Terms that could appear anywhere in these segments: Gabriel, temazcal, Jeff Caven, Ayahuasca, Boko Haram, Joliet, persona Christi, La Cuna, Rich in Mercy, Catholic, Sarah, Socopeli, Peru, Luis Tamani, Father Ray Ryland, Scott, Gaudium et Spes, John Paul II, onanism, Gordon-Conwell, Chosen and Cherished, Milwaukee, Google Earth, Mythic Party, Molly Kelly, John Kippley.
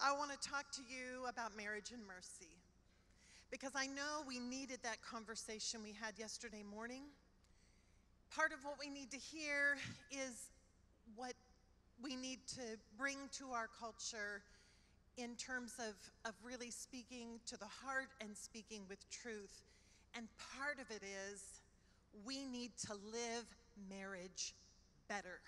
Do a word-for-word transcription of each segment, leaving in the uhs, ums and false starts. I want to talk to you about marriage and mercy, because I know we needed that conversation we had yesterday morning. Part of what we need to hear is what we need to bring to our culture in terms of, of really speaking to the heart and speaking with truth. And part of it is we need to live marriage better.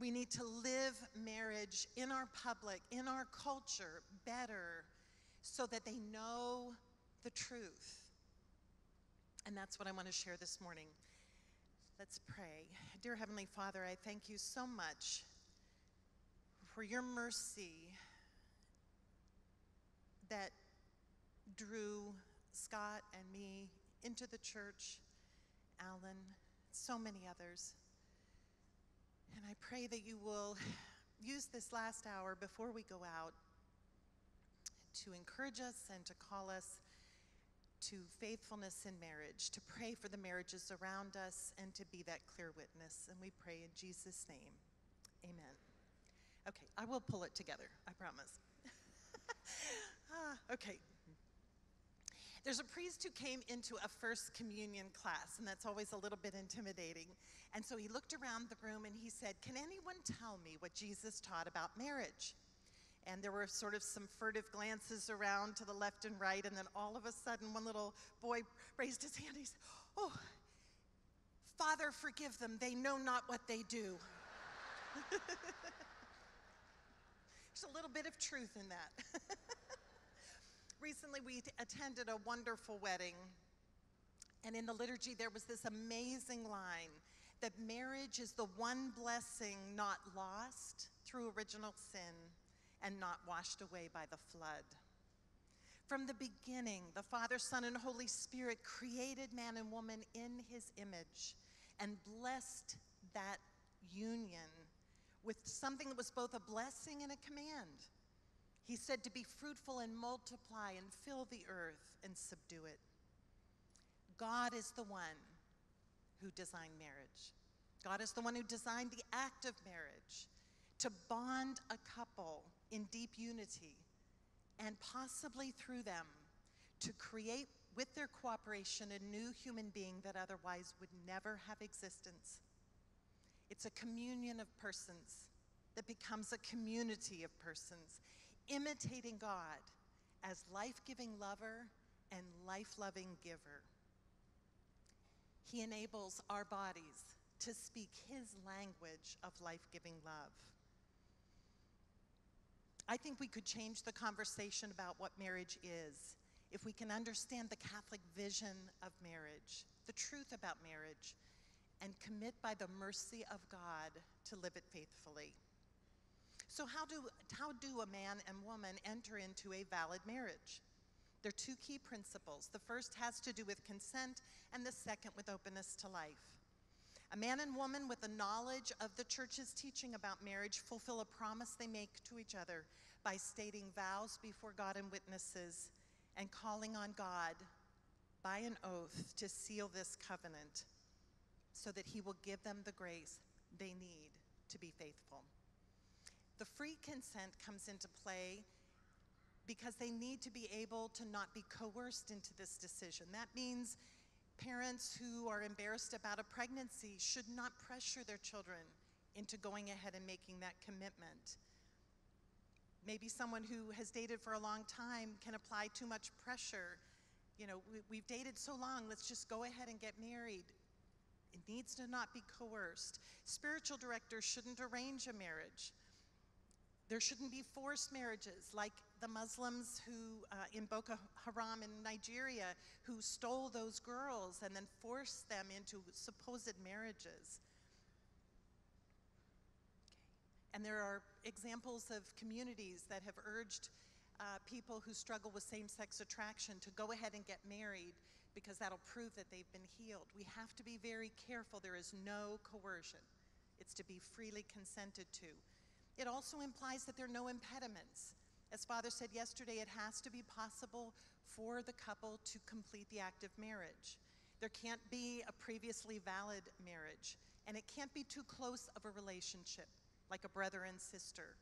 We need to live marriage in our public, in our culture, better, so that they know the truth. And that's what I want to share this morning. Let's pray. Dear Heavenly Father, I thank you so much for your mercy that drew Scott and me into the church, Alan, so many others. And I pray that you will use this last hour before we go out to encourage us and to call us to faithfulness in marriage, to pray for the marriages around us, and to be that clear witness. And we pray in Jesus' name, amen. Okay, I will pull it together, I promise. ah, okay. There's a priest who came into a first communion class, and that's always a little bit intimidating. And so he looked around the room and he said, "Can anyone tell me what Jesus taught about marriage?" And there were sort of some furtive glances around to the left and right, and then all of a sudden one little boy raised his hand. He said, "Oh, Father, forgive them. They know not what they do." There's a little bit of truth in that. Recently, we attended a wonderful wedding, and in the liturgy, there was this amazing line that marriage is the one blessing not lost through original sin and not washed away by the flood. From the beginning, the Father, Son, and Holy Spirit created man and woman in his image and blessed that union with something that was both a blessing and a command. He said to be fruitful and multiply and fill the earth and subdue it. God is the one who designed marriage. God is the one who designed the act of marriage to bond a couple in deep unity and possibly through them to create with their cooperation a new human being that otherwise would never have existence. It's a communion of persons that becomes a community of persons, imitating God as life-giving lover and life-loving giver. He enables our bodies to speak his language of life-giving love. I think we could change the conversation about what marriage is if we can understand the Catholic vision of marriage, the truth about marriage, and commit by the mercy of God to live it faithfully. So how do, how do a man and woman enter into a valid marriage? There are two key principles. The first has to do with consent, and the second with openness to life. A man and woman with the knowledge of the Church's teaching about marriage fulfill a promise they make to each other by stating vows before God and witnesses and calling on God by an oath to seal this covenant so that he will give them the grace they need to be faithful. The free consent comes into play because they need to be able to not be coerced into this decision. That means parents who are embarrassed about a pregnancy should not pressure their children into going ahead and making that commitment. Maybe someone who has dated for a long time can apply too much pressure. You know, we, we've dated so long, let's just go ahead and get married. It needs to not be coerced. Spiritual directors shouldn't arrange a marriage. There shouldn't be forced marriages like the Muslims who, uh, in Boko Haram in Nigeria, who stole those girls and then forced them into supposed marriages. Okay. And there are examples of communities that have urged uh, people who struggle with same-sex attraction to go ahead and get married because that'll prove that they've been healed. We have to be very careful. There is no coercion. It's to be freely consented to. It also implies that there are no impediments. As Father said yesterday, it has to be possible for the couple to complete the act of marriage. There can't be a previously valid marriage, and it can't be too close of a relationship, like a brother and sister.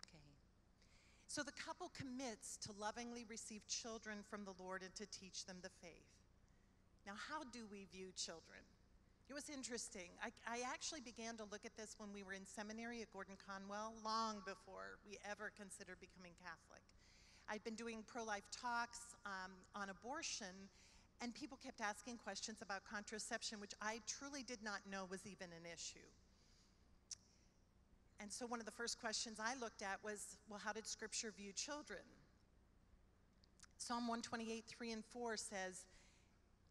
Okay. So the couple commits to lovingly receive children from the Lord and to teach them the faith. Now, how do we view children? It was interesting. I, I actually began to look at this when we were in seminary at Gordon-Conwell, long before we ever considered becoming Catholic. I'd been doing pro-life talks um, on abortion, and people kept asking questions about contraception, which I truly did not know was even an issue. And so one of the first questions I looked at was, well, how did Scripture view children? Psalm one twenty-eight, three and four says,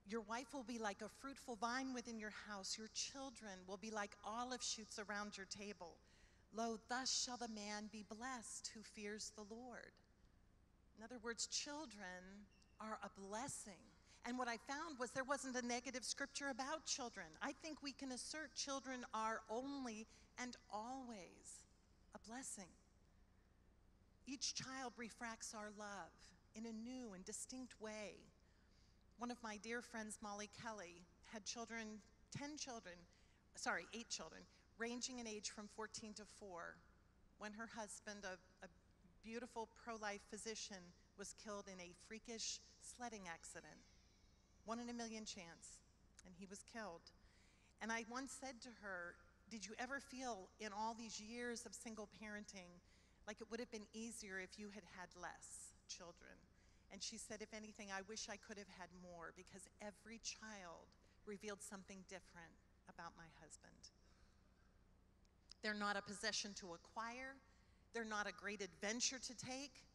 "Your wife will be like a fruitful vine within your house. Your children will be like olive shoots around your table. Lo, thus shall the man be blessed who fears the Lord." In other words, children are a blessing. And what I found was there wasn't a negative scripture about children. I think we can assert children are only and always a blessing. Each child refracts our love in a new and distinct way. One of my dear friends, Molly Kelly, had children, ten children, sorry, eight children, ranging in age from fourteen to four, when her husband, a, a beautiful pro-life physician, was killed in a freakish sledding accident. One in a million chance, and he was killed. And I once said to her, "Did you ever feel in all these years of single parenting like it would have been easier if you had had less children?" And she said, "If anything, I wish I could have had more, because every child revealed something different about my husband." They're not a possession to acquire. They're not a great adventure to take.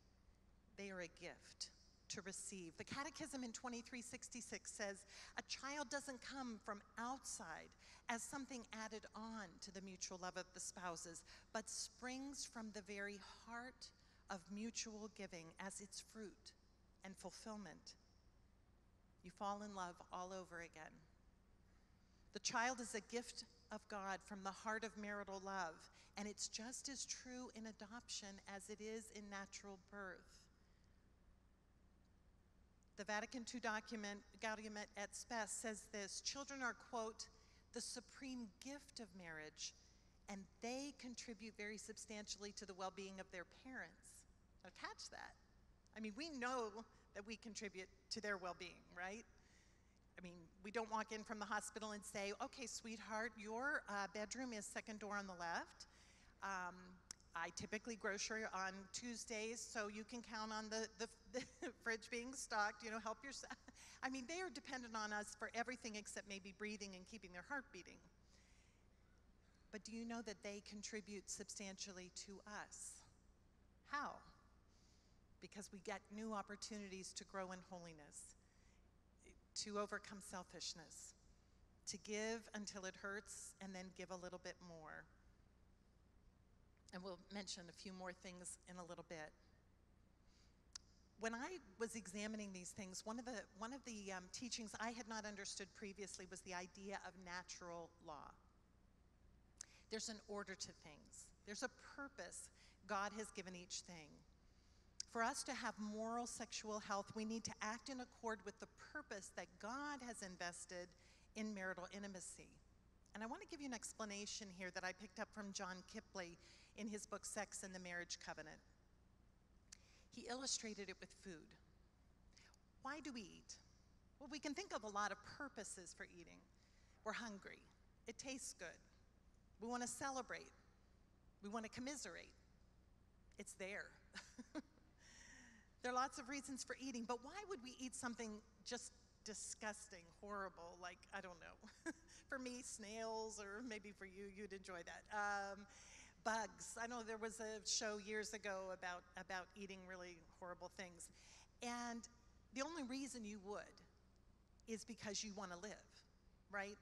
They are a gift to receive. The Catechism in twenty-three sixty-six says, "A child doesn't come from outside as something added on to the mutual love of the spouses, but springs from the very heart of mutual giving as its fruit and fulfillment." You fall in love all over again. The child is a gift of God from the heart of marital love, and it's just as true in adoption as it is in natural birth. The Vatican two document, Gaudium et Spes, says this: "Children are, quote, the supreme gift of marriage, and they contribute very substantially to the well-being of their parents." Now catch that. I mean, we know that we contribute to their well-being, right? I mean, we don't walk in from the hospital and say, "Okay, sweetheart, your uh, bedroom is second door on the left. Um, I typically grocery on Tuesdays, so you can count on the, the, the fridge being stocked, you know, help yourself." I mean, they are dependent on us for everything except maybe breathing and keeping their heart beating. But do you know that they contribute substantially to us? How? Because we get new opportunities to grow in holiness, to overcome selfishness, to give until it hurts, and then give a little bit more. And we'll mention a few more things in a little bit. When I was examining these things, one of the, one of the um, teachings I had not understood previously was the idea of natural law. There's an order to things. There's a purpose God has given each thing. For us to have moral sexual health, we need to act in accord with the purpose that God has invested in marital intimacy. And I want to give you an explanation here that I picked up from John Kippley in his book, Sex and the Marriage Covenant. He illustrated it with food. Why do we eat? Well, we can think of a lot of purposes for eating. We're hungry. It tastes good. We want to celebrate. We want to commiserate. It's there. There are lots of reasons for eating, but why would we eat something just disgusting, horrible, like, I don't know, for me, snails, or maybe for you, you'd enjoy that. Um, bugs. I know there was a show years ago about, about eating really horrible things. And the only reason you would is because you want to live, right?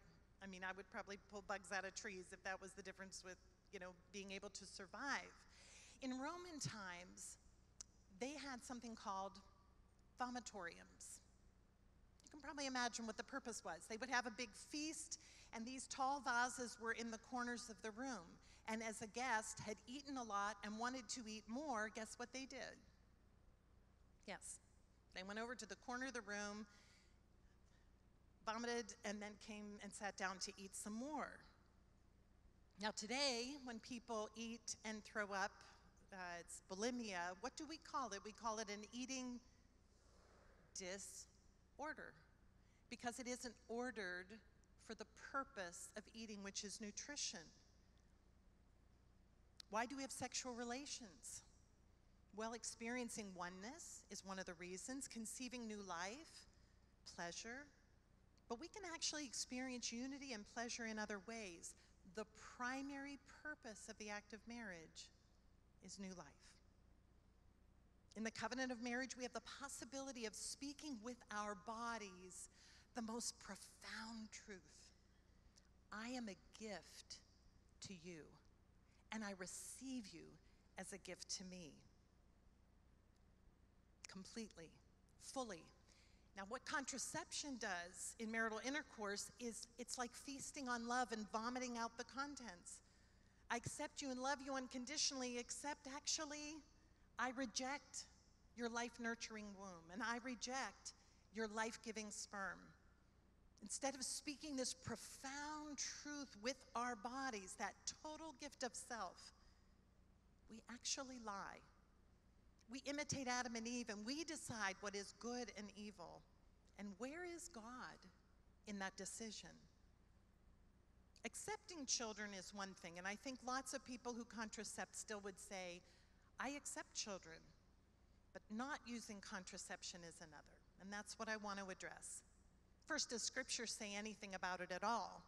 I mean, I would probably pull bugs out of trees if that was the difference with, you know, being able to survive. In Roman times, they had something called vomitoriums. You can probably imagine what the purpose was. They would have a big feast, and these tall vases were in the corners of the room. And as a guest had eaten a lot and wanted to eat more, guess what they did? Yes, they went over to the corner of the room, vomited, and then came and sat down to eat some more. Now today, when people eat and throw up, uh, it's bulimia. What do we call it? We call it an eating disorder, because it isn't ordered for the purpose of eating, which is nutrition. Why do we have sexual relations? Well, experiencing oneness is one of the reasons, conceiving new life, pleasure. But we can actually experience unity and pleasure in other ways. The primary purpose of the act of marriage is new life. In the covenant of marriage, we have the possibility of speaking with our bodies the most profound truth. I am a gift to you, and I receive you as a gift to me. Completely, fully. Now, what contraception does in marital intercourse is it's like feasting on love and vomiting out the contents. I accept you and love you unconditionally, except actually I reject your life-nurturing womb, and I reject your life-giving sperm. Instead of speaking this profound truth with our bodies, that total gift of self, we actually lie. We imitate Adam and Eve, and we decide what is good and evil. And where is God in that decision? Accepting children is one thing, and I think lots of people who contracept still would say, I accept children, but not using contraception is another. And that's what I want to address. First, does Scripture say anything about it at all?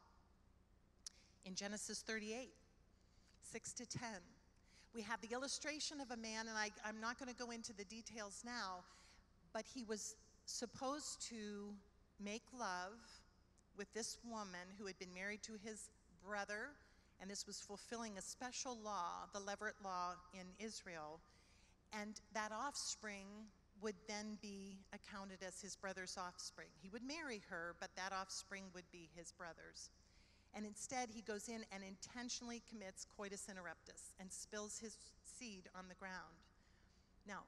In Genesis thirty-eight, six to ten, we have the illustration of a man, and I, I'm not going to go into the details now, but he was supposed to make love with this woman who had been married to his brother, and this was fulfilling a special law, the Leveret law in Israel, and that offspring would then be accounted as his brother's offspring. He would marry her, but that offspring would be his brother's. And instead, he goes in and intentionally commits coitus interruptus and spills his seed on the ground. Now,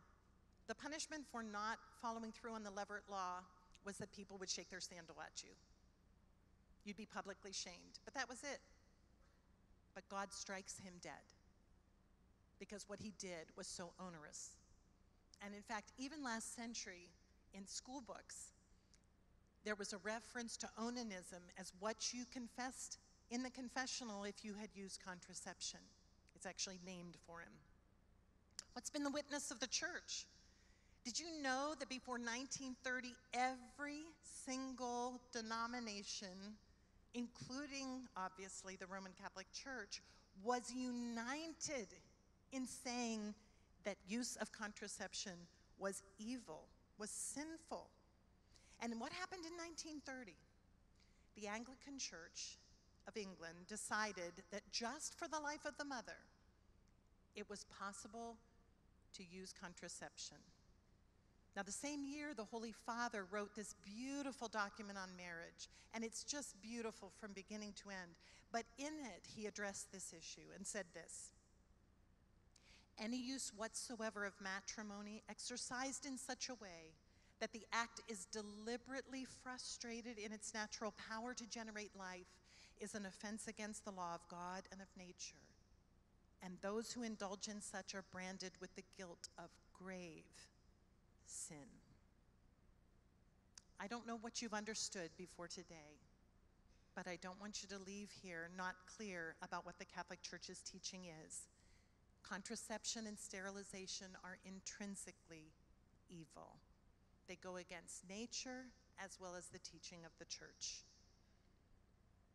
the punishment for not following through on the Leveret law was that people would shake their sandal at you. You'd be publicly shamed, but that was it. But God strikes him dead because what he did was so onerous. And in fact, even last century in school books, there was a reference to onanism as what you confessed in the confessional if you had used contraception. It's actually named for him. What's been the witness of the church? Did you know that before nineteen thirty, every single denomination, including obviously the Roman Catholic Church, was united in saying that use of contraception was evil, was sinful? And what happened in nineteen thirty? The Anglican Church of England decided that just for the life of the mother, it was possible to use contraception. Now, the same year, the Holy Father wrote this beautiful document on marriage, and it's just beautiful from beginning to end. But in it, he addressed this issue and said this: any use whatsoever of matrimony exercised in such a way that the act is deliberately frustrated in its natural power to generate life is an offense against the law of God and of nature. And those who indulge in such are branded with the guilt of grave sin. I don't know what you've understood before today, but I don't want you to leave here not clear about what the Catholic Church's teaching is. Contraception and sterilization are intrinsically evil. They go against nature as well as the teaching of the church.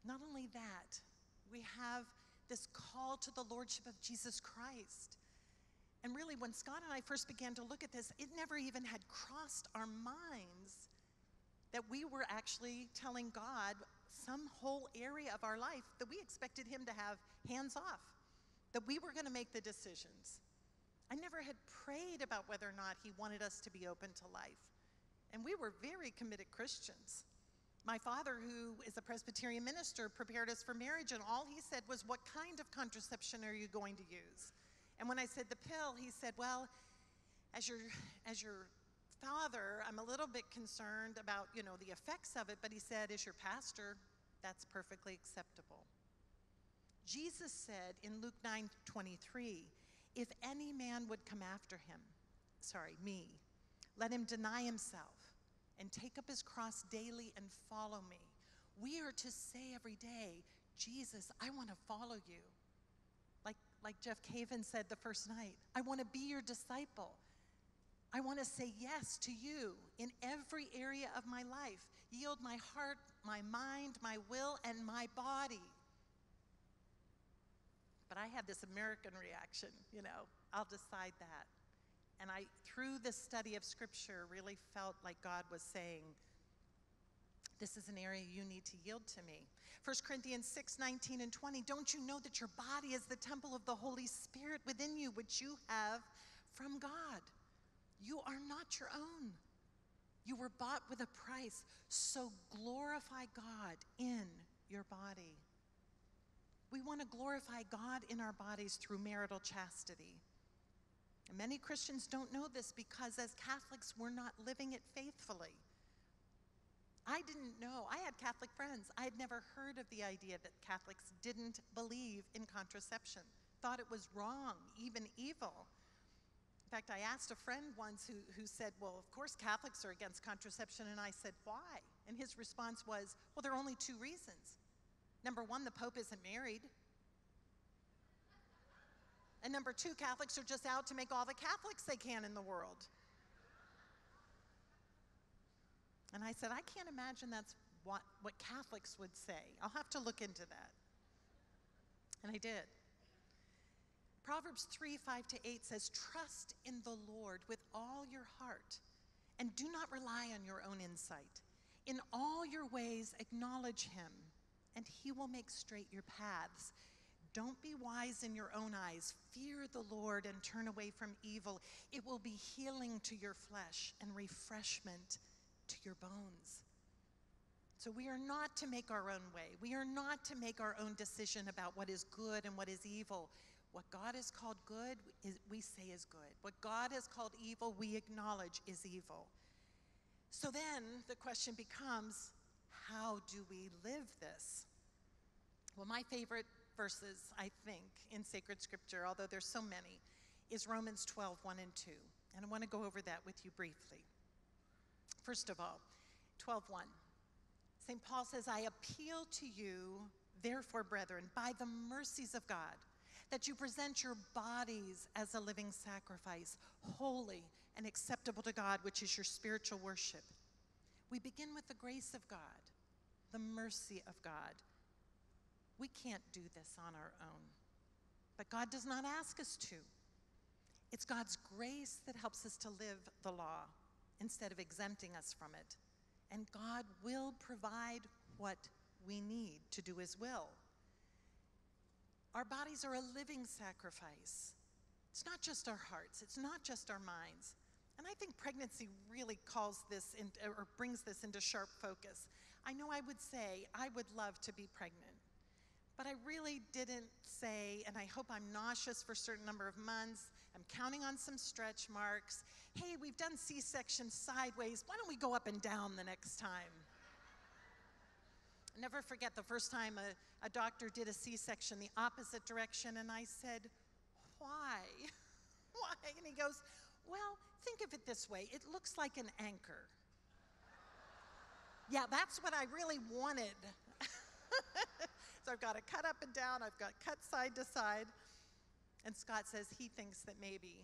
Not only that, we have this call to the Lordship of Jesus Christ. And really, when Scott and I first began to look at this, it never even had crossed our minds that we were actually telling God some whole area of our life that we expected him to have hands off, that we were going to make the decisions. I never had prayed about whether or not he wanted us to be open to life. And we were very committed Christians. My father, who is a Presbyterian minister, prepared us for marriage, and all he said was, what kind of contraception are you going to use? And when I said the pill, he said, well, as your, as your father, I'm a little bit concerned about, you know, the effects of it, but he said, as your pastor, that's perfectly acceptable. Jesus said in Luke nine twenty-three, If any man would come after him, sorry, me, let him deny himself and take up his cross daily and follow me. We are to say every day, Jesus, I want to follow you. Like, like Jeff Caven said the first night, I want to be your disciple. I want to say yes to you in every area of my life. Yield my heart, my mind, my will, and my body. But I had this American reaction, you know, I'll decide that. And I, through the study of Scripture, really felt like God was saying, this is an area you need to yield to me. First Corinthians six, nineteen and twenty, don't you know that your body is the temple of the Holy Spirit within you, which you have from God? You are not your own. You were bought with a price, so glorify God in your body. We want to glorify God in our bodies through marital chastity. And many Christians don't know this because as Catholics, we're not living it faithfully. I didn't know. I had Catholic friends. I had never heard of the idea that Catholics didn't believe in contraception, thought it was wrong, even evil. In fact, I asked a friend once who, who said, well, of course Catholics are against contraception, and I said, why? And his response was, well, there are only two reasons. Number one, the Pope isn't married. And number two, Catholics are just out to make all the Catholics they can in the world. And I said, I can't imagine that's what, what Catholics would say. I'll have to look into that. And I did. Proverbs three, five to eight says, trust in the Lord with all your heart, and do not rely on your own insight. In all your ways acknowledge him, and he will make straight your paths. Don't be wise in your own eyes. Fear the Lord and turn away from evil. It will be healing to your flesh and refreshment to your bones. So we are not to make our own way. We are not to make our own decision about what is good and what is evil. What God has called good, we say is good. What God has called evil, we acknowledge is evil. So then the question becomes, how do we live this? Well, my favorite verses, I think, in sacred scripture, although there's so many, is Romans twelve, one and two. And I want to go over that with you briefly. First of all, twelve, one. Saint Paul says, I appeal to you, therefore, brethren, by the mercies of God, that you present your bodies as a living sacrifice, holy and acceptable to God, which is your spiritual worship. We begin with the grace of God, the mercy of God. We can't do this on our own, but God does not ask us to. It's God's grace that helps us to live the law instead of exempting us from it. And God will provide what we need to do his will. Our bodies are a living sacrifice. It's not just our hearts. It's not just our minds. And I think pregnancy really calls this in, or brings this into sharp focus. I know I would say I would love to be pregnant, but I really didn't say, and I hope I'm nauseous for a certain number of months. I'm counting on some stretch marks. Hey, we've done C-section sideways. Why don't we go up and down the next time? I'll never forget the first time a, a doctor did a C-section the opposite direction, and I said, why? Why? And he goes, well, think of it this way. It looks like an anchor. Yeah, that's what I really wanted. So I've got to cut up and down. I've got cut side to side. And Scott says he thinks that maybe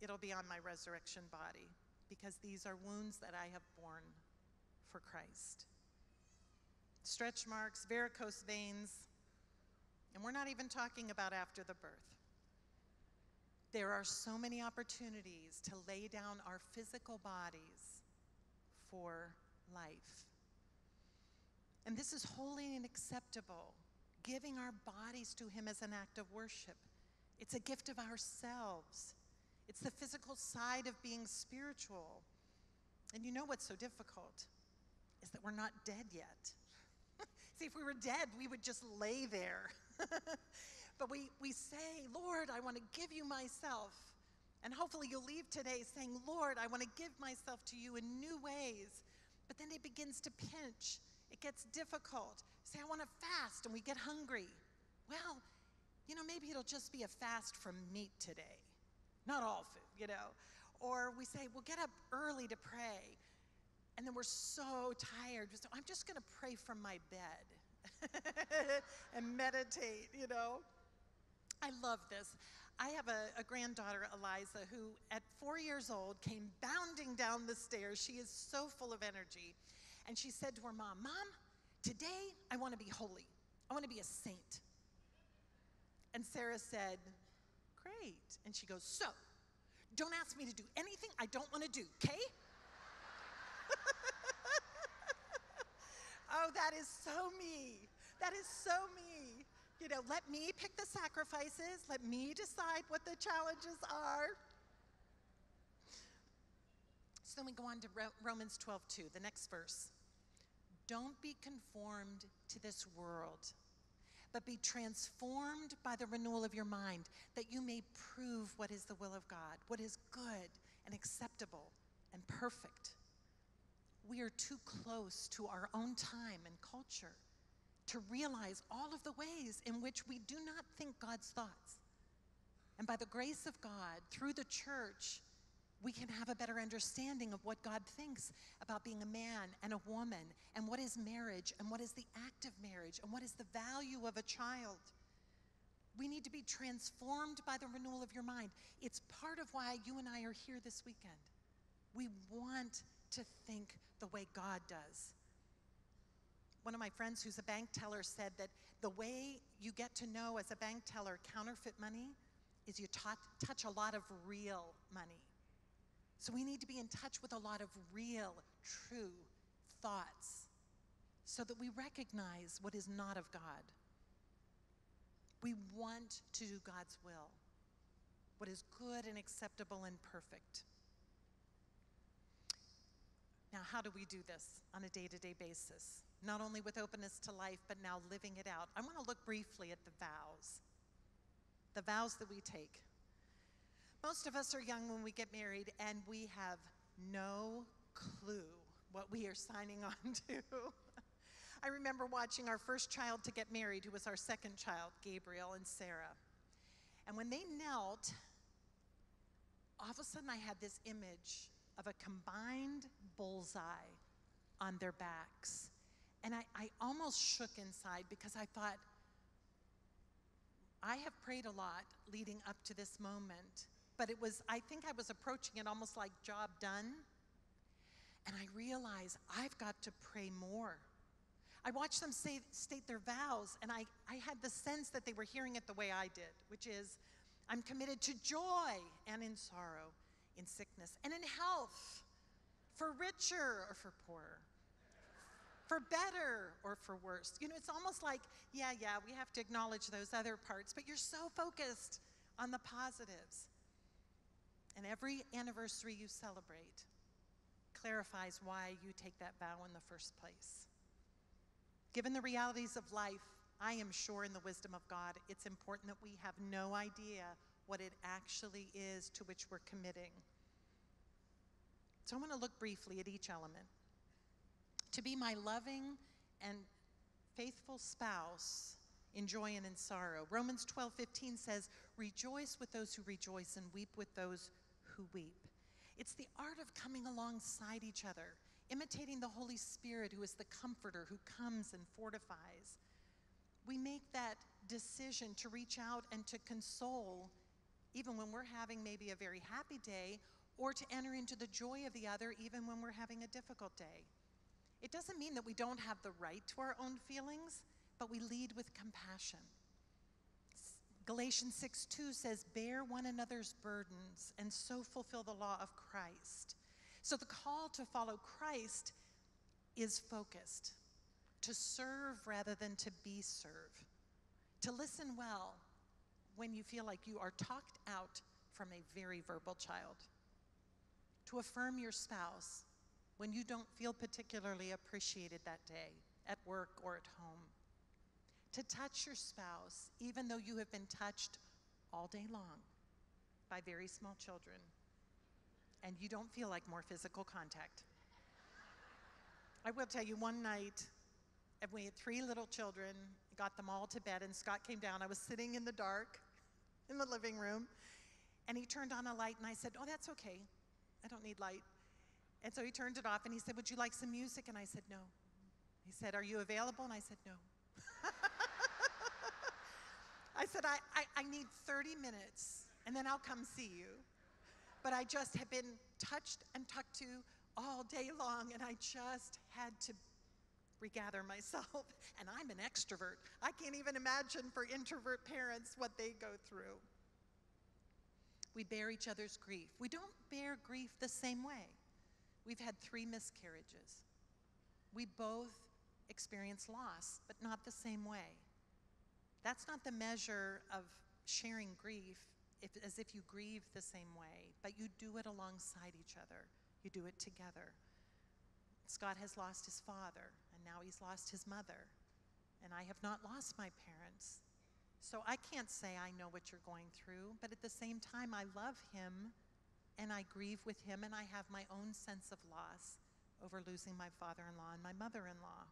it'll be on my resurrection body because these are wounds that I have borne for Christ. Stretch marks, varicose veins, and we're not even talking about after the birth. There are so many opportunities to lay down our physical bodies for life. And this is holy and acceptable, giving our bodies to him as an act of worship. It's a gift of ourselves. It's the physical side of being spiritual. And you know what's so difficult is that we're not dead yet. See, if we were dead, we would just lay there. But we, we say, Lord, I want to give you myself. And hopefully you'll leave today saying, Lord, I want to give myself to you in new ways. But then it begins to pinch. It gets difficult. Say, I want to fast, and we get hungry. Well, you know, maybe it'll just be a fast from meat today. not all food, you know. Or we say, well, get up early to pray. And then we're so tired. Just, I'm just going to pray from my bed and meditate, you know. I love this. I have a, a granddaughter, Eliza, who at four years old came bounding down the stairs. She is so full of energy. And she said to her mom, Mom, today I want to be holy. I want to be a saint. And Sarah said, great. And she goes, so, don't ask me to do anything I don't want to do, okay? Oh, that is so me. That is so me. You know, let me pick the sacrifices. Let me decide what the challenges are. So then we go on to Romans twelve two, the next verse. Don't be conformed to this world, but be transformed by the renewal of your mind, that you may prove what is the will of God, what is good and acceptable and perfect. We are too close to our own time and culture to realize all of the ways in which we do not think God's thoughts. And by the grace of God, through the church, we can have a better understanding of what God thinks about being a man and a woman, and what is marriage, and what is the act of marriage, and what is the value of a child. We need to be transformed by the renewal of your mind. It's part of why you and I are here this weekend. We want to think the way God does. One of my friends who's a bank teller said that the way you get to know as a bank teller counterfeit money is you t- touch a lot of real money. So we need to be in touch with a lot of real, true thoughts so that we recognize what is not of God. We want to do God's will, what is good and acceptable and perfect. Now, how do we do this on a day-to-day basis? Not only with openness to life, but now living it out. I want to look briefly at the vows, the vows that we take. Most of us are young when we get married, and we have no clue what we are signing on to. I remember watching our first child to get married, who was our second child, Gabriel and Sarah. And when they knelt, all of a sudden I had this image of a combined bullseye on their backs. And I, I almost shook inside, because I thought, I have prayed a lot leading up to this moment, but it was, I think I was approaching it almost like job done. And I realized I've got to pray more. I watched them say, state their vows, and I, I had the sense that they were hearing it the way I did, which is, I'm committed to joy and in sorrow, in sickness and in health, for richer or for poorer, for better or for worse. You know, it's almost like, yeah, yeah, we have to acknowledge those other parts, but you're so focused on the positives. And every anniversary you celebrate clarifies why you take that vow in the first place. Given the realities of life, I am sure in the wisdom of God, it's important that we have no idea what it actually is to which we're committing. So I want to look briefly at each element. To be my loving and faithful spouse in joy and in sorrow. Romans twelve fifteen says, rejoice with those who rejoice and weep with those who weep. It's the art of coming alongside each other, imitating the Holy Spirit, who is the comforter, who comes and fortifies. We make that decision to reach out and to console, even when we're having maybe a very happy day, or to enter into the joy of the other, even when we're having a difficult day. It doesn't mean that we don't have the right to our own feelings, but we lead with compassion. Galatians six two says, bear one another's burdens and so fulfill the law of Christ. So the call to follow Christ is focused, to serve rather than to be served, to listen well when you feel like you are talked out from a very verbal child, to affirm your spouse when you don't feel particularly appreciated that day, at work or at home. To touch your spouse, even though you have been touched all day long by very small children, and you don't feel like more physical contact. I will tell you, one night, and we had three little children, got them all to bed, and Scott came down. I was sitting in the dark in the living room, and he turned on a light, and I said, oh, that's okay. I don't need light. And so he turned it off, and he said, would you like some music? And I said, no. He said, are you available? And I said, no. I said, I, I, I need thirty minutes, and then I'll come see you. But I just have been touched and tucked to all day long, and I just had to regather myself. And I'm an extrovert. I can't even imagine for introvert parents what they go through. We bear each other's grief. We don't bear grief the same way. We've had three miscarriages. We both experience loss, but not the same way. That's not the measure of sharing grief, if, as if you grieve the same way, but you do it alongside each other. You do it together. Scott has lost his father, and now he's lost his mother, and I have not lost my parents. So I can't say I know what you're going through, but at the same time, I love him, and I grieve with him, and I have my own sense of loss over losing my father-in-law and my mother-in-law.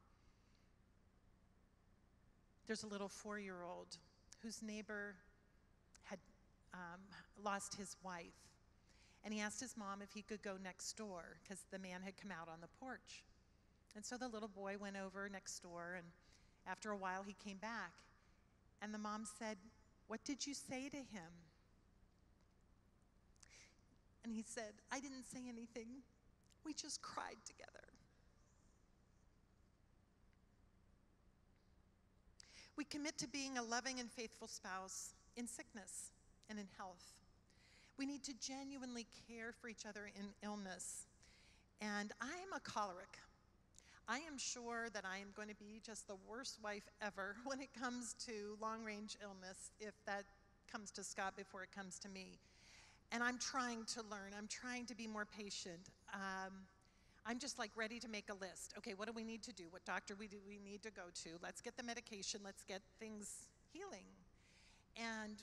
There's a little four-year-old whose neighbor had um, lost his wife, and he asked his mom if he could go next door because the man had come out on the porch. And so the little boy went over next door, and after a while, he came back. And the mom said, what did you say to him? And he said, I didn't say anything. We just cried together. We commit to being a loving and faithful spouse in sickness and in health. We need to genuinely care for each other in illness. And I am a choleric. I am sure that I am going to be just the worst wife ever when it comes to long-range illness, if that comes to Scott before it comes to me. And I'm trying to learn. I'm trying to be more patient. Um, I'm just like ready to make a list. Okay, what do we need to do? What doctor we do we need to go to? Let's get the medication. Let's get things healing. And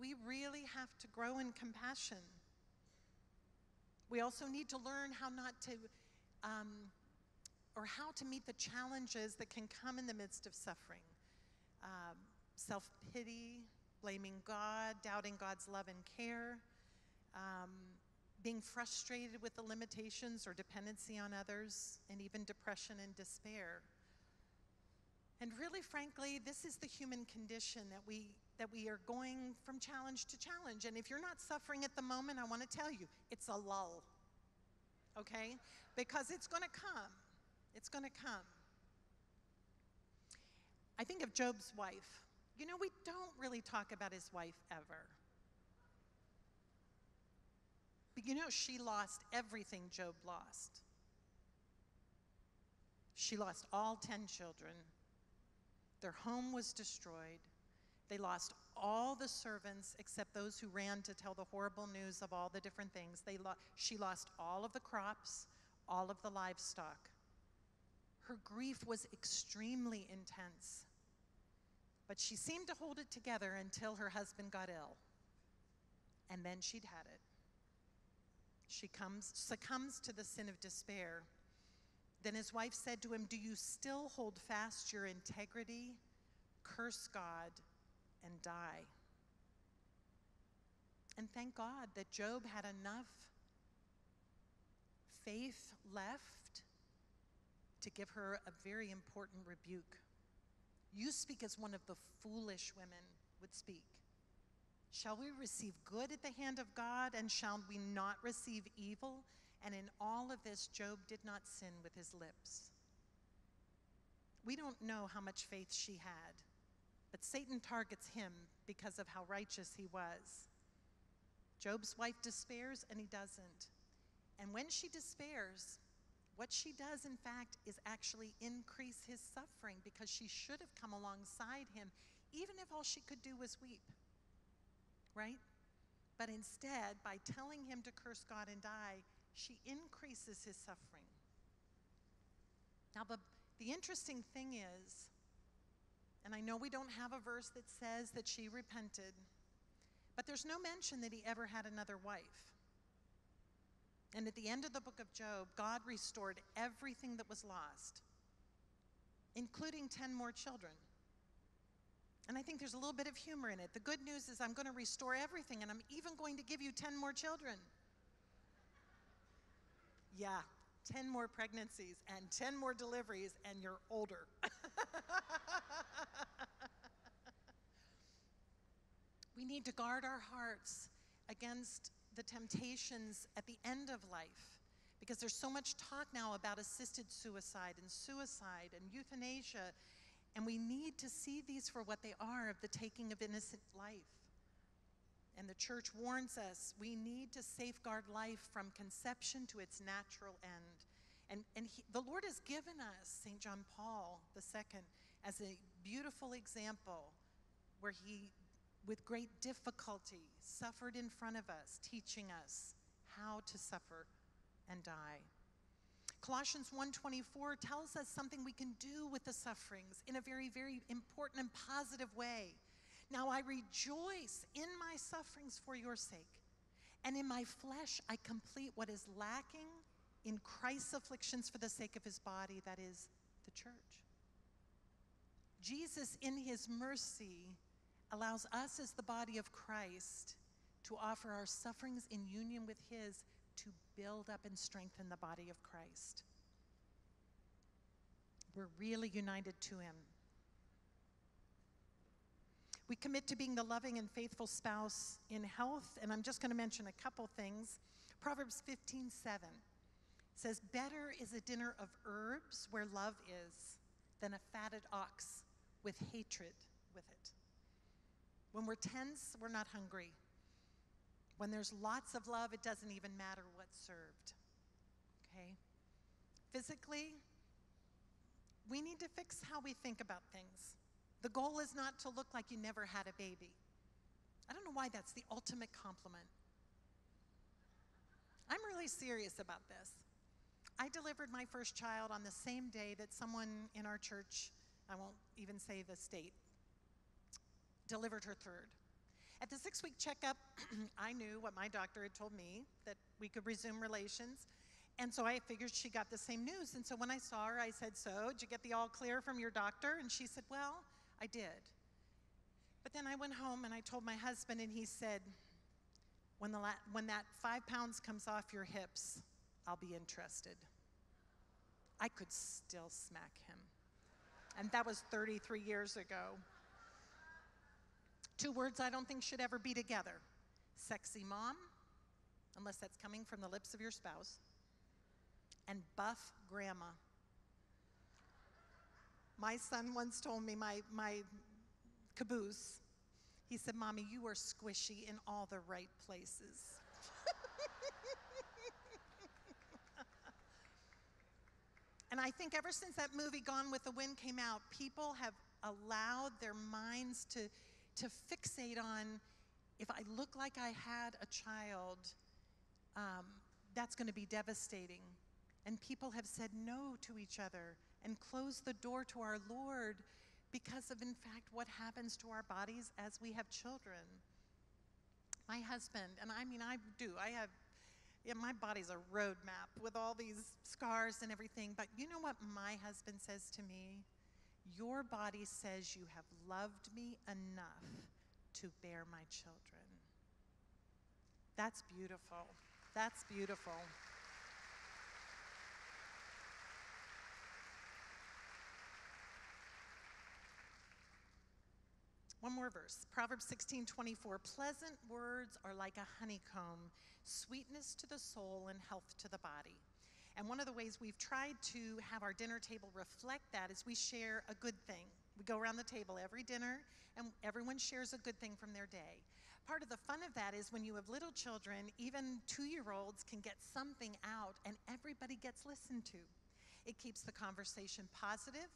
we really have to grow in compassion. We also need to learn how not to... Um, or how to meet the challenges that can come in the midst of suffering. Um, self-pity, blaming God, doubting God's love and care, um, being frustrated with the limitations or dependency on others, and even depression and despair. And really, frankly, this is the human condition, that we, that we are going from challenge to challenge. And if you're not suffering at the moment, I want to tell you, it's a lull, okay? Because it's going to come. It's going to come. I think of Job's wife. You know, we don't really talk about his wife ever. But you know, she lost everything Job lost. She lost all ten children. Their home was destroyed. They lost all the servants except those who ran to tell the horrible news of all the different things. They lo- she lost all of the crops, all of the livestock. Her grief was extremely intense, but she seemed to hold it together until her husband got ill, and then she'd had it. She comes, succumbs to the sin of despair. Then his wife said to him, do you still hold fast your integrity? Curse God and die. And thank God that Job had enough faith left to give her a very important rebuke. You speak as one of the foolish women would speak. Shall we receive good at the hand of God, and shall we not receive evil? And in all of this, Job did not sin with his lips. We don't know how much faith she had, but Satan targets him because of how righteous he was. Job's wife despairs, and he doesn't. And when she despairs, what she does, in fact, is actually increase his suffering, because she should have come alongside him, even if all she could do was weep, right? But instead, by telling him to curse God and die, she increases his suffering. Now, the, the interesting thing is, and I know we don't have a verse that says that she repented, but there's no mention that he ever had another wife. And at the end of the book of Job, God restored everything that was lost, including ten more children. And I think there's a little bit of humor in it. The good news is I'm going to restore everything, and I'm even going to give you ten more children. Yeah, ten more pregnancies and ten more deliveries, and you're older. We need to guard our hearts against the temptations at the end of life, because there's so much talk now about assisted suicide and suicide and euthanasia, and we need to see these for what they are, of the taking of innocent life. And the church warns us we need to safeguard life from conception to its natural end. And, and he, the Lord has given us Saint John Paul the Second as a beautiful example, where he, with great difficulty, suffered in front of us, teaching us how to suffer and die. Colossians one twenty-four tells us something we can do with the sufferings in a very, very important and positive way. Now I rejoice in my sufferings for your sake, and in my flesh I complete what is lacking in Christ's afflictions for the sake of his body, that is, the church. Jesus, in his mercy, allows us as the body of Christ to offer our sufferings in union with his to build up and strengthen the body of Christ. We're really united to him. We commit to being the loving and faithful spouse in health, and I'm just going to mention a couple things. Proverbs fifteen seven says, better is a dinner of herbs where love is than a fatted ox with hatred with it. When we're tense, we're not hungry. When there's lots of love, it doesn't even matter what's served, okay? Physically, we need to fix how we think about things. The goal is not to look like you never had a baby. I don't know why that's the ultimate compliment. I'm really serious about this. I delivered my first child on the same day that someone in our church, I won't even say the state, delivered her third. At the six-week checkup, I knew what my doctor had told me, that we could resume relations. And so I figured she got the same news. And so when I saw her, I said, so, did you get the all clear from your doctor? And she said, well, I did. But then I went home and I told my husband, and he said, when, the la when that five pounds comes off your hips, I'll be interested. I could still smack him. And that was thirty-three years ago. Two words I don't think should ever be together: sexy mom, unless that's coming from the lips of your spouse, and buff grandma. My son once told me, my, my caboose, he said, Mommy, you are squishy in all the right places. And I think ever since that movie Gone with the Wind came out, people have allowed their minds to to fixate on, if I look like I had a child, um, that's going to be devastating. And people have said no to each other and closed the door to our Lord because of, in fact, what happens to our bodies as we have children. My husband, and I mean, I do, I have, yeah, my body's a road map with all these scars and everything, but you know what my husband says to me? Your body says you have loved me enough to bear my children. That's beautiful. That's beautiful. One more verse, Proverbs sixteen twenty-four. Pleasant words are like a honeycomb, sweetness to the soul and health to the body. And one of the ways we've tried to have our dinner table reflect that is we share a good thing. We go around the table every dinner, and everyone shares a good thing from their day. Part of the fun of that is when you have little children, even two-year-olds can get something out, and everybody gets listened to. It keeps the conversation positive,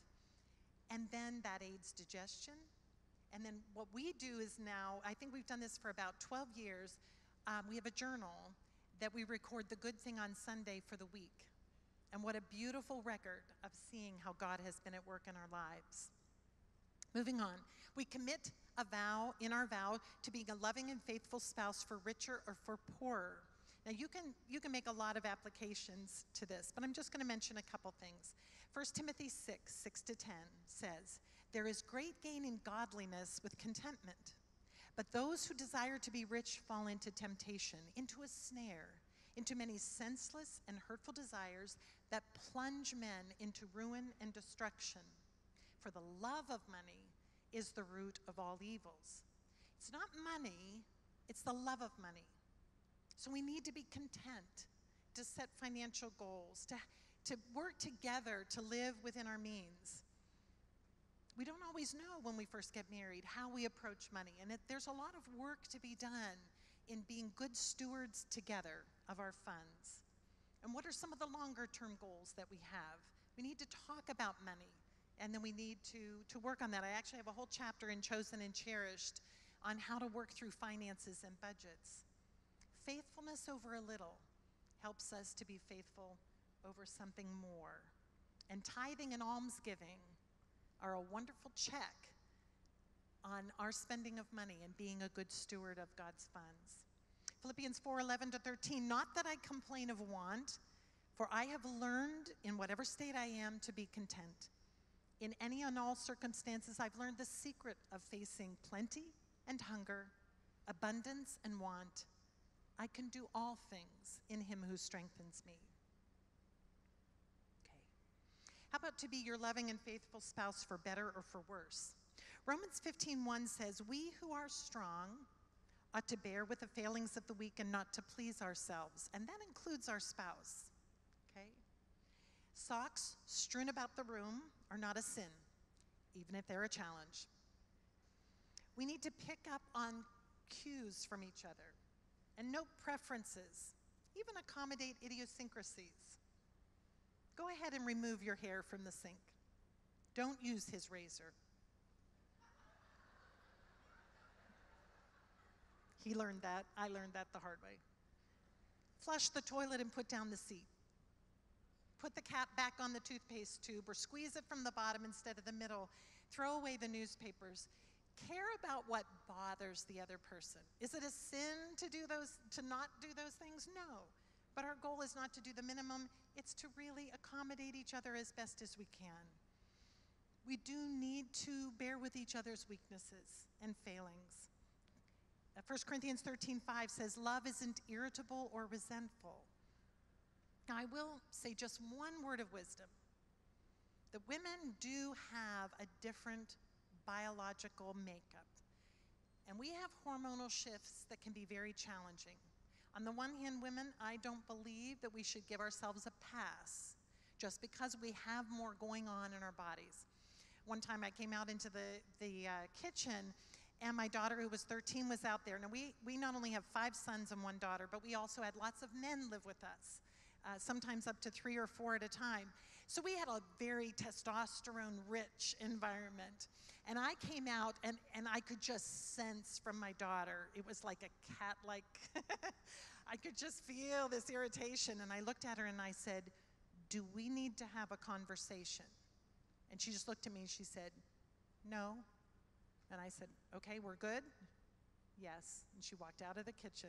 and then that aids digestion. And then what we do is now, I think we've done this for about twelve years, um, we have a journal that we record the good thing on Sunday for the week. And what a beautiful record of seeing how God has been at work in our lives. Moving on, we commit a vow, in our vow, to being a loving and faithful spouse for richer or for poorer. Now you can, you can make a lot of applications to this, but I'm just gonna mention a couple things. First Timothy six, six to ten says, There is great gain in godliness with contentment, but those who desire to be rich fall into temptation, into a snare, into many senseless and hurtful desires that plunge men into ruin and destruction. For the love of money is the root of all evils. It's not money, it's the love of money. So we need to be content, to set financial goals, to, to work together, to live within our means. We don't always know when we first get married how we approach money, and it, there's a lot of work to be done in being good stewards together of our funds. And what are some of the longer-term goals that we have? We need to talk about money, and then we need to, to work on that. I actually have a whole chapter in Chosen and Cherished on how to work through finances and budgets. Faithfulness over a little helps us to be faithful over something more. And tithing and almsgiving are a wonderful check on our spending of money and being a good steward of God's funds. Philippians four eleven to thirteen, not that I complain of want, for I have learned in whatever state I am to be content. In any and all circumstances, I've learned the secret of facing plenty and hunger, abundance and want. I can do all things in him who strengthens me. Okay. How about to be your loving and faithful spouse for better or for worse? Romans fifteen one says, we who are strong ought to bear with the failings of the weak and not to please ourselves. And that includes our spouse, okay? Socks strewn about the room are not a sin, even if they're a challenge. We need to pick up on cues from each other and note preferences, even accommodate idiosyncrasies. Go ahead and remove your hair from the sink. Don't use his razor. He learned that. I learned that the hard way. Flush the toilet and put down the seat. Put the cap back on the toothpaste tube or squeeze it from the bottom instead of the middle. Throw away the newspapers. Care about what bothers the other person. Is it a sin to do those, to not do those things? No. But our goal is not to do the minimum. It's to really accommodate each other as best as we can. We do need to bear with each other's weaknesses and failings. First Corinthians thirteen five says, love isn't irritable or resentful. Now, I will say just one word of wisdom. The women do have a different biological makeup, and we have hormonal shifts that can be very challenging. On the one hand, women, I don't believe that we should give ourselves a pass just because we have more going on in our bodies. One time I came out into the, the uh, kitchen, and my daughter, who was thirteen, was out there. Now, we, we not only have five sons and one daughter, but we also had lots of men live with us, uh, sometimes up to three or four at a time. So we had a very testosterone-rich environment. And I came out, and, and I could just sense from my daughter, it was like a cat-like, I could just feel this irritation. And I looked at her, and I said, do we need to have a conversation? And she just looked at me, and she said, no. And I said, okay, we're good? Yes. And she walked out of the kitchen.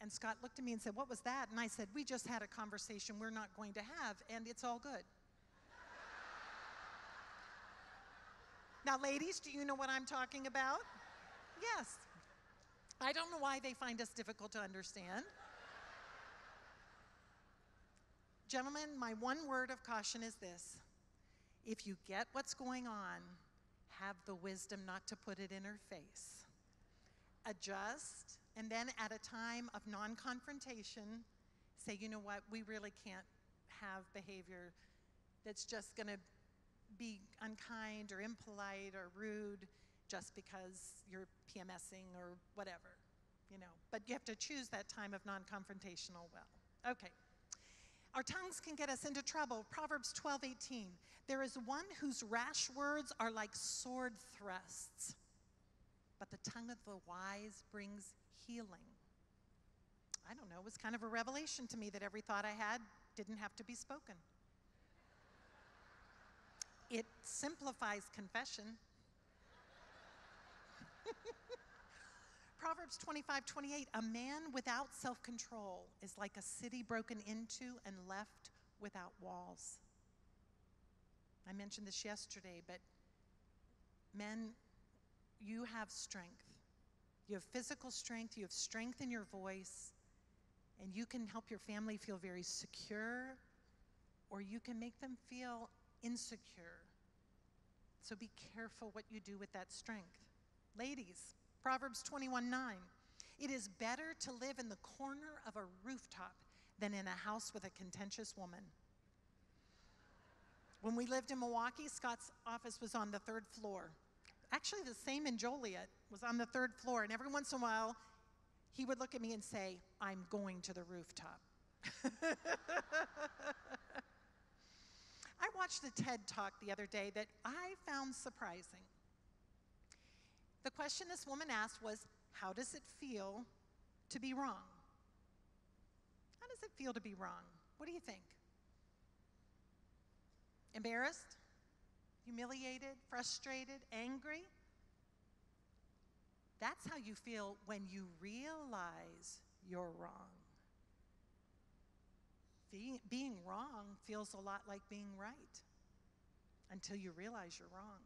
And Scott looked at me and said, what was that? And I said, we just had a conversation we're not going to have, and it's all good. Now, ladies, do you know what I'm talking about? Yes. I don't know why they find us difficult to understand. Gentlemen, my one word of caution is this. If you get what's going on, have the wisdom not to put it in her face. Adjust, and then at a time of non-confrontation, say, you know what, we really can't have behavior that's just going to be unkind or impolite or rude just because you're PMSing or whatever, you know. But you have to choose that time of non-confrontational well. Okay. Our tongues can get us into trouble. Proverbs twelve eighteen. There is one whose rash words are like sword thrusts, but the tongue of the wise brings healing. I don't know, it was kind of a revelation to me that every thought I had didn't have to be spoken. It simplifies confession. Proverbs twenty-five twenty-eight, a man without self-control is like a city broken into and left without walls. I mentioned this yesterday, but men, you have strength. You have physical strength, you have strength in your voice, and you can help your family feel very secure, or you can make them feel insecure. So be careful what you do with that strength. Ladies, Proverbs twenty-one nine, it is better to live in the corner of a rooftop than in a house with a contentious woman. When we lived in Milwaukee, Scott's office was on the third floor. Actually, the same in Joliet, was on the third floor, and every once in a while, he would look at me and say, I'm going to the rooftop. I watched a TED Talk the other day that I found surprising. The question this woman asked was, how does it feel to be wrong? How does it feel to be wrong? What do you think? Embarrassed? Humiliated? Frustrated? Angry? That's how you feel when you realize you're wrong. Being, being wrong feels a lot like being right until you realize you're wrong.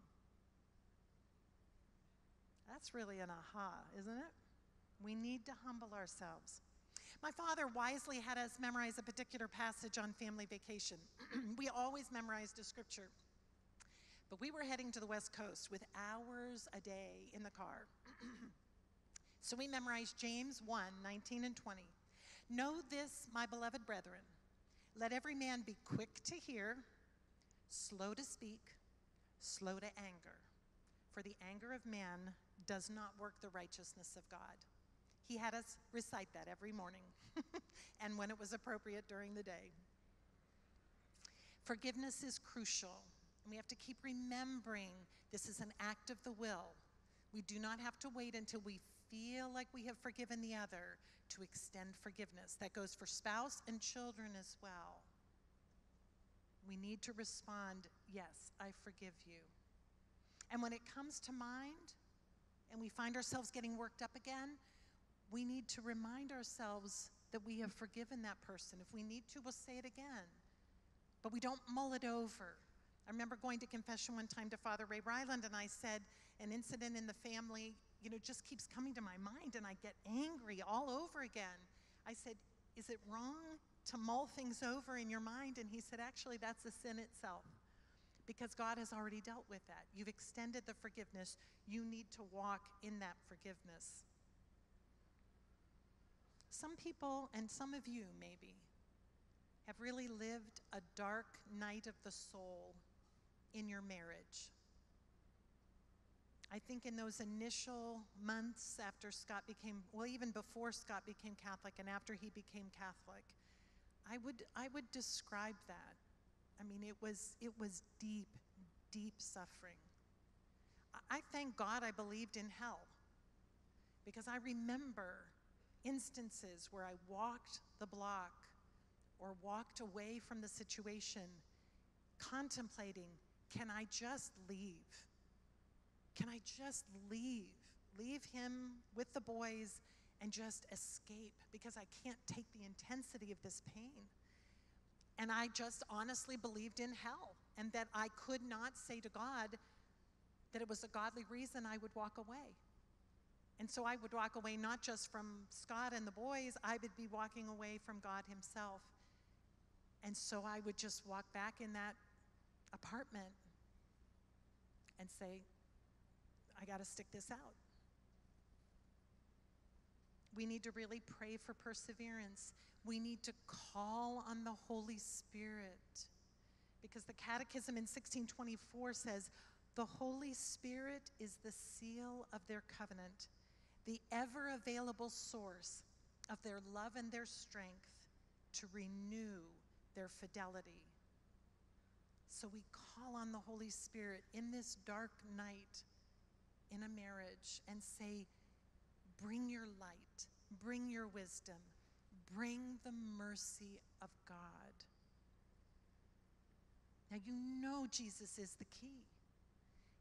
That's really an aha, isn't it? We need to humble ourselves. My father wisely had us memorize a particular passage on family vacation. We always memorized a scripture. But we were heading to the West Coast with hours a day in the car. So we memorized James one, nineteen and twenty. Know this, my beloved brethren, let every man be quick to hear, slow to speak, slow to anger. For the anger of man does not work the righteousness of God. He had us recite that every morning and when it was appropriate during the day. Forgiveness is crucial. And we have to keep remembering this is an act of the will. We do not have to wait until we feel like we have forgiven the other to extend forgiveness. That goes for spouse and children as well. We need to respond, yes, I forgive you. And when it comes to mind and we find ourselves getting worked up again, we need to remind ourselves that we have forgiven that person. If we need to, we'll say it again. But we don't mull it over. I remember going to confession one time to Father Ray Ryland, and I said, an incident in the family, you know, just keeps coming to my mind, and I get angry all over again. I said, is it wrong to mull things over in your mind? And he said, actually, that's a sin itself, because God has already dealt with that. You've extended the forgiveness. You need to walk in that forgiveness. Some people, and some of you maybe, have really lived a dark night of the soul in your marriage. I think in those initial months after Scott became, well, even before Scott became Catholic and after he became Catholic, I would, I would describe that. I mean, it was, it was deep, deep suffering. I, I thank God I believed in hell, because I remember instances where I walked the block or walked away from the situation, contemplating, can I just leave? Can I just leave? Leave him with the boys and just escape, because I can't take the intensity of this pain. And I just honestly believed in hell, and that I could not say to God that it was a godly reason I would walk away. And so I would walk away not just from Scott and the boys, I would be walking away from God himself. And so I would just walk back in that apartment and say, I got to stick this out. We need to really pray for perseverance. We need to call on the Holy Spirit, because the Catechism in sixteen twenty-four says, the Holy Spirit is the seal of their covenant, the ever-available source of their love and their strength to renew their fidelity. So we call on the Holy Spirit in this dark night in a marriage and say, bring your light, bring your wisdom, bring the mercy of God. Now, you know Jesus is the key.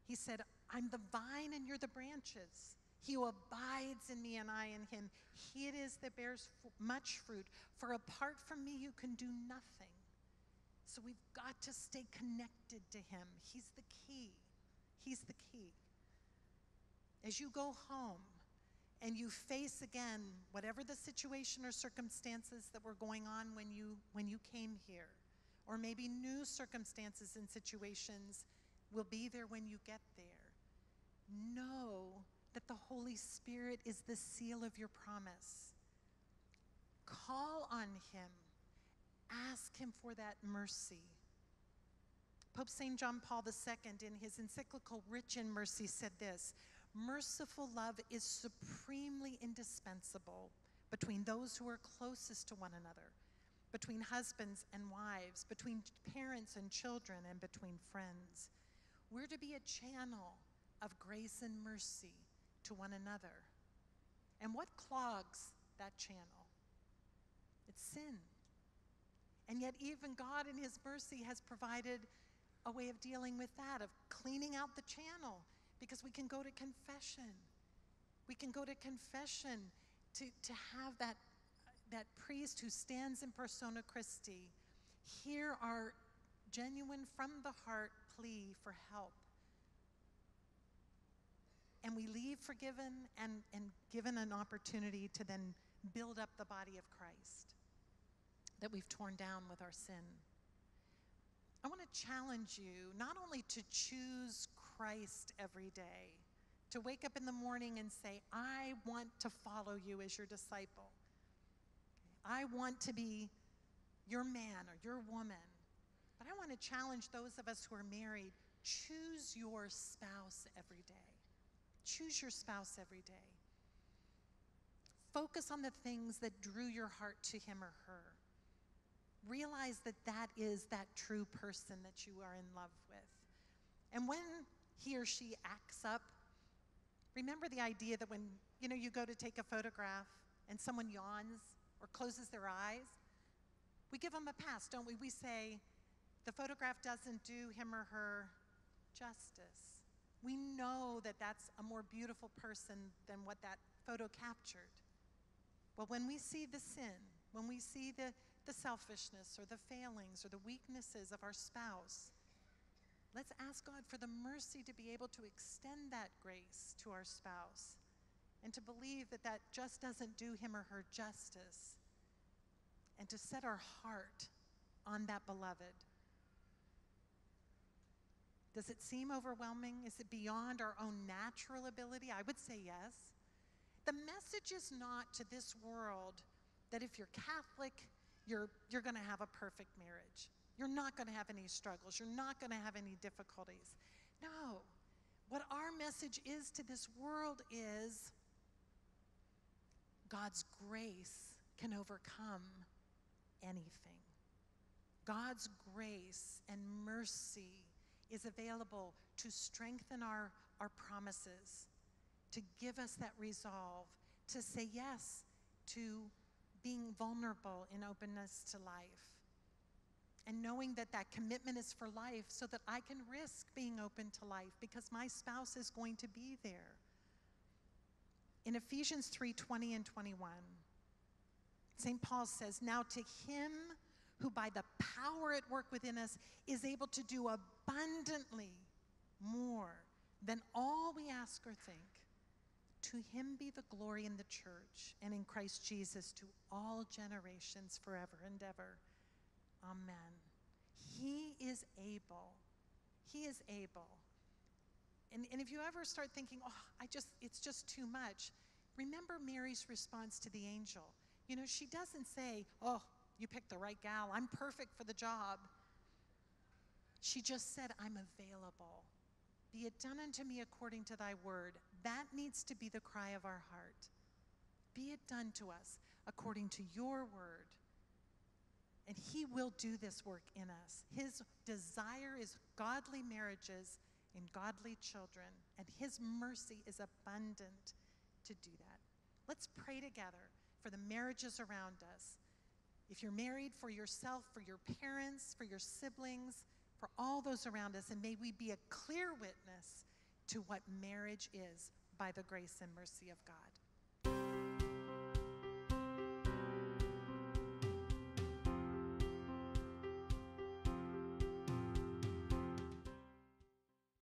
He said, I'm the vine and you're the branches. He who abides in me and I in him, he it is that bears much fruit. For apart from me, you can do nothing. So we've got to stay connected to him. He's the key. He's the key. as you go home and you face again whatever the situation or circumstances that were going on when you, when you came here, or maybe new circumstances and situations will be there when you get there, know that the Holy Spirit is the seal of your promise. Call on him. Ask him for that mercy. Pope Saint John Paul the Second, in his encyclical Rich in Mercy, said this: merciful love is supremely indispensable between those who are closest to one another, between husbands and wives, between parents and children, and between friends. We're to be a channel of grace and mercy to one another. And what clogs that channel? It's sin. And yet even God in his mercy has provided a way of dealing with that, of cleaning out the channel, because we can go to confession. We can go to confession to, to have that, that priest who stands in persona Christi hear our genuine from the heart plea for help. And we leave forgiven and, and given an opportunity to then build up the body of Christ that we've torn down with our sin. I want to challenge you not only to choose Christ every day, to wake up in the morning and say, I want to follow you as your disciple. I want to be your man or your woman. But I want to challenge those of us who are married, choose your spouse every day. Choose your spouse every day. Focus on the things that drew your heart to him or her. Realize that that is that true person that you are in love with. And when he or she acts up, remember the idea that when, you know, you go to take a photograph and someone yawns or closes their eyes, we give them a pass, don't we? We say, the photograph doesn't do him or her justice. We know that that's a more beautiful person than what that photo captured. Well, when we see the sin, when we see the, the selfishness or the failings or the weaknesses of our spouse, let's ask God for the mercy to be able to extend that grace to our spouse and to believe that that just doesn't do him or her justice, and to set our heart on that beloved. Does it seem overwhelming? Is it beyond our own natural ability? I would say yes. The message is not to this world that if you're Catholic, you're, you're going to have a perfect marriage. You're not going to have any struggles. You're not going to have any difficulties. No. What our message is to this world is God's grace can overcome anything. God's grace and mercy is available to strengthen our, our promises, to give us that resolve, to say yes to being vulnerable in openness to life, and knowing that that commitment is for life, so that I can risk being open to life because my spouse is going to be there. In Ephesians three twenty and twenty-one, Saint Paul says, now to him who by the power at work within us is able to do abundantly more than all we ask or think, to him be the glory in the church and in Christ Jesus to all generations forever and ever. Amen. He is able. He is able. And, and if you ever start thinking, oh, I just, it's just too much, remember Mary's response to the angel. You know, she doesn't say, oh, you picked the right gal, I'm perfect for the job. She just said, I'm available. Be it done unto me according to thy word. That needs to be the cry of our heart. Be it done to us according to your word. And he will do this work in us. His desire is godly marriages and godly children, and his mercy is abundant to do that. Let's pray together for the marriages around us. If you're married, for yourself, for your parents, for your siblings, for all those around us, and may we be a clear witness to what marriage is by the grace and mercy of God.